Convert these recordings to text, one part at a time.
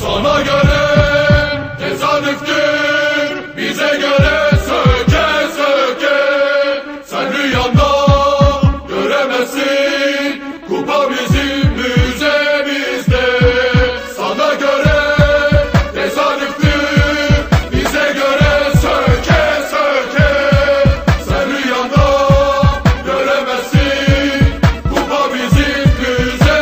Sana göre tesadüftür, bize göre söke söke. Sen rüyanda göremezsin, kupa bizim müzemizde. Sana göre tesadüftür, bize göre söke söke. Sen rüyanda göremezsin, kupa bizim müzemizde.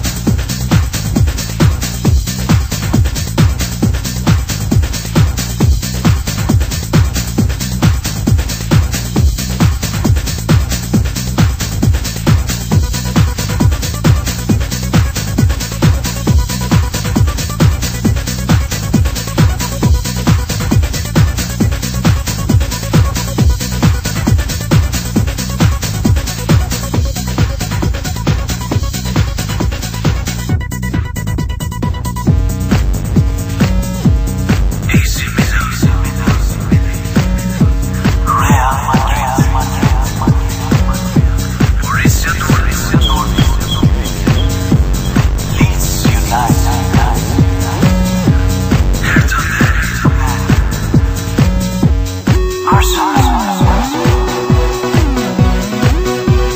Ve Türkiye'de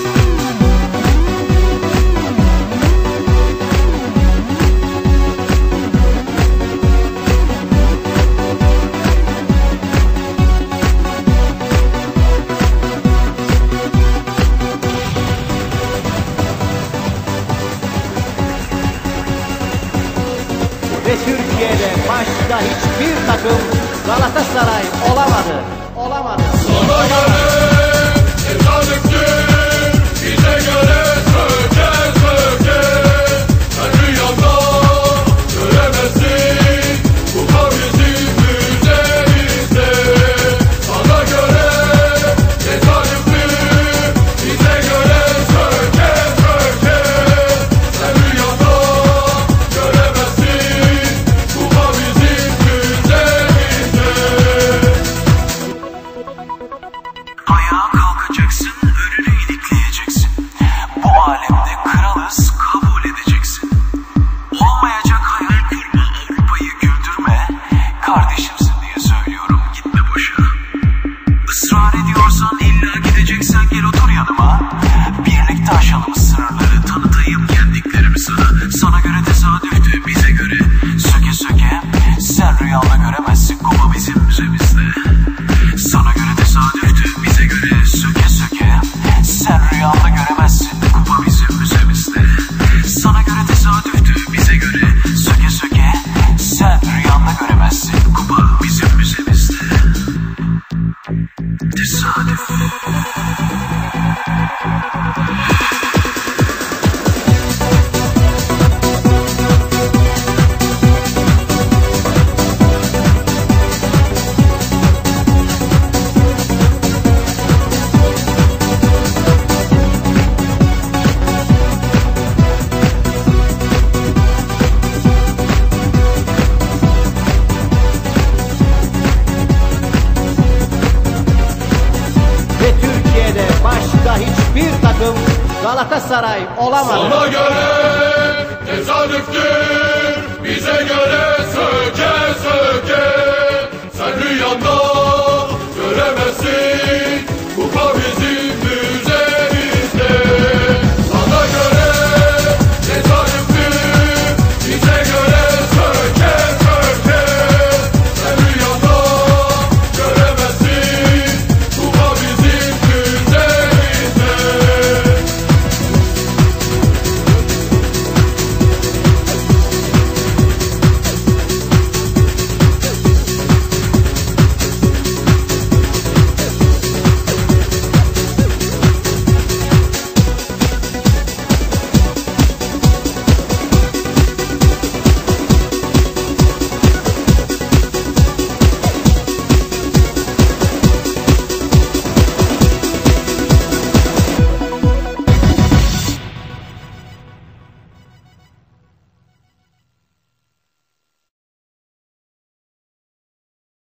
maçta hiçbir takım Galatasaray olamadı. Sana göre tesadüftür, bize göre söke söke. Sen rüyanda göremezsin, kupa bizim müzemizde. Sana göre tesadüftür, bize göre söke söke. Sen rüyanda göremezsin, hiçbir takım Galatasaray olamadı. Sana göre tesadüftür, bize göre söke söke.